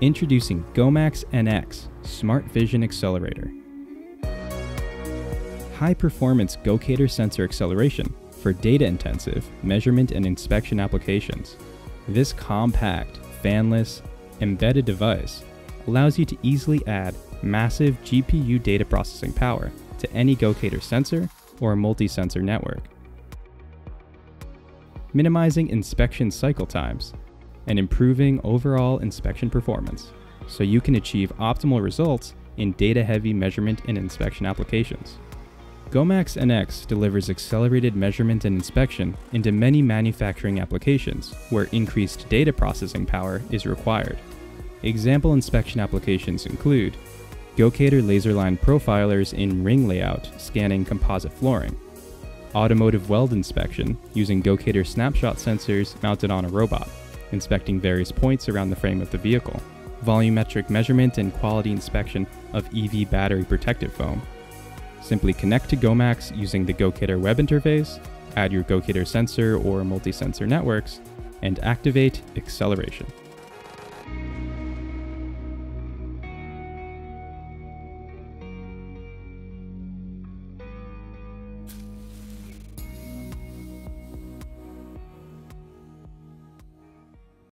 Introducing GoMax NX Smart Vision Accelerator. High-performance Gocator sensor acceleration for data-intensive measurement and inspection applications. This compact, fanless, embedded device allows you to easily add massive GPU data processing power to any Gocator sensor or multi-sensor network, minimizing inspection cycle times and improving overall inspection performance so you can achieve optimal results in data-heavy measurement and inspection applications. GoMax NX delivers accelerated measurement and inspection into many manufacturing applications where increased data processing power is required. Example inspection applications include Gocator laser-line profilers in ring layout scanning composite flooring, automotive weld inspection using Gocator snapshot sensors mounted on a robot, inspecting various points around the frame of the vehicle, volumetric measurement and quality inspection of EV battery protective foam. Simply connect to GoMax using the Gocator web interface, add your Gocator sensor or multi-sensor networks, and activate acceleration.